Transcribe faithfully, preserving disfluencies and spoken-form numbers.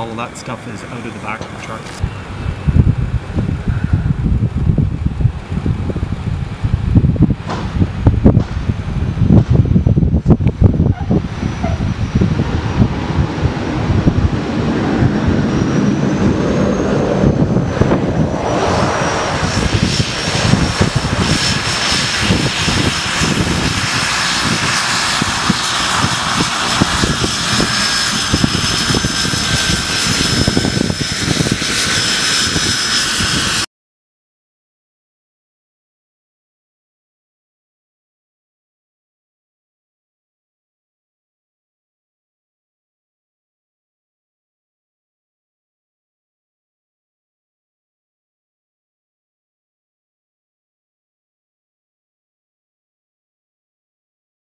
all of that stuff is out of the back of the truck.